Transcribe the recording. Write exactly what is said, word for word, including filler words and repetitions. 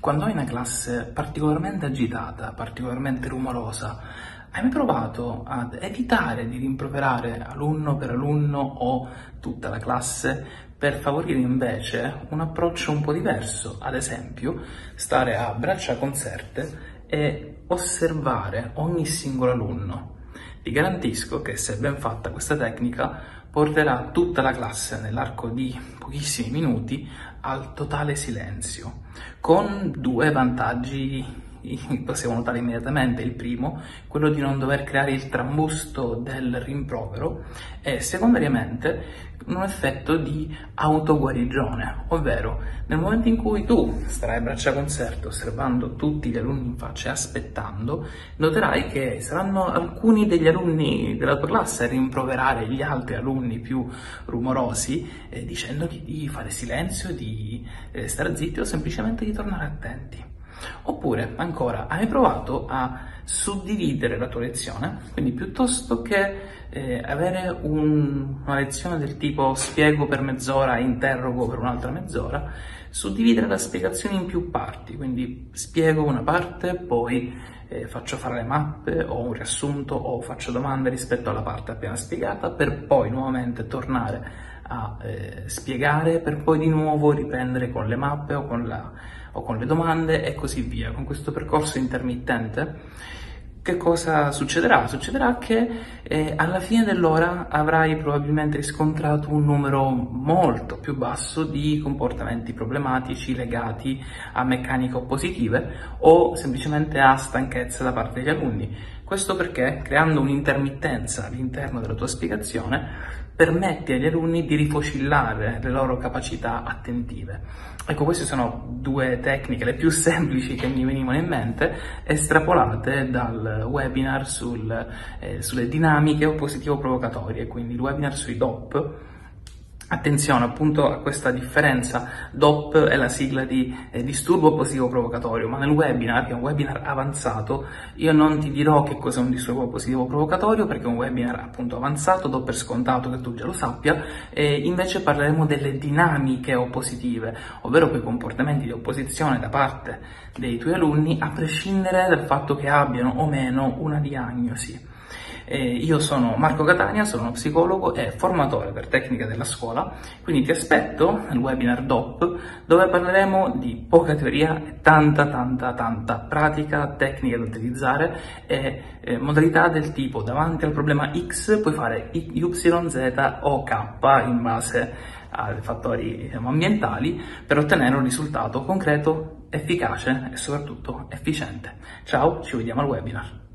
Quando hai una classe particolarmente agitata, particolarmente rumorosa, hai mai provato ad evitare di rimproverare alunno per alunno o tutta la classe per favorire invece un approccio un po' diverso? Ad esempio, stare a braccia concerte e osservare ogni singolo alunno. Vi garantisco che se ben fatta questa tecnica porterà tutta la classe nell'arco di pochissimi minuti al totale silenzio, con due vantaggi possiamo notare immediatamente. Il primo, quello di non dover creare il trambusto del rimprovero, e secondariamente un effetto di autoguarigione, ovvero nel momento in cui tu starai a braccia concerte osservando tutti gli alunni in faccia e aspettando, noterai che saranno alcuni degli alunni della tua classe a rimproverare gli altri alunni più rumorosi, eh, dicendogli di fare silenzio, di eh, stare zitti o semplicemente di tornare attenti. Oppure, ancora, hai provato a suddividere la tua lezione? Quindi piuttosto che eh, avere un, una lezione del tipo spiego per mezz'ora, interrogo per un'altra mezz'ora, suddividere la spiegazione in più parti, quindi spiego una parte, poi eh, faccio fare le mappe o un riassunto o faccio domande rispetto alla parte appena spiegata, per poi nuovamente tornare a eh, spiegare, per poi di nuovo riprendere con le mappe o con la o con le domande e così via. Con questo percorso intermittente che cosa succederà? Succederà che eh, alla fine dell'ora avrai probabilmente riscontrato un numero molto più basso di comportamenti problematici legati a meccaniche oppositive o semplicemente a stanchezza da parte degli alunni. Questo perché, creando un'intermittenza all'interno della tua spiegazione, permette agli alunni di rifocillare le loro capacità attentive. Ecco, queste sono due tecniche, le più semplici che mi venivano in mente, estrapolate dal webinar sul, eh, sulle dinamiche oppositivo provocatorie, quindi il webinar sui D O P. Attenzione appunto a questa differenza. D O P è la sigla di eh, disturbo oppositivo provocatorio, ma nel webinar, che è un webinar avanzato, io non ti dirò che cos'è un disturbo oppositivo provocatorio, perché è un webinar appunto avanzato, do per scontato che tu già lo sappia, e invece parleremo delle dinamiche oppositive, ovvero quei comportamenti di opposizione da parte dei tuoi alunni, a prescindere dal fatto che abbiano o meno una diagnosi. Eh, io sono Marco Catania, sono uno psicologo e formatore per Tecnica della Scuola, quindi ti aspetto nel webinar D O P, dove parleremo di poca teoria e tanta tanta tanta pratica, tecnica da utilizzare e eh, modalità del tipo: davanti al problema X puoi fare Y, Z o K in base a fattori, diciamo, ambientali, per ottenere un risultato concreto, efficace e soprattutto efficiente. Ciao, ci vediamo al webinar.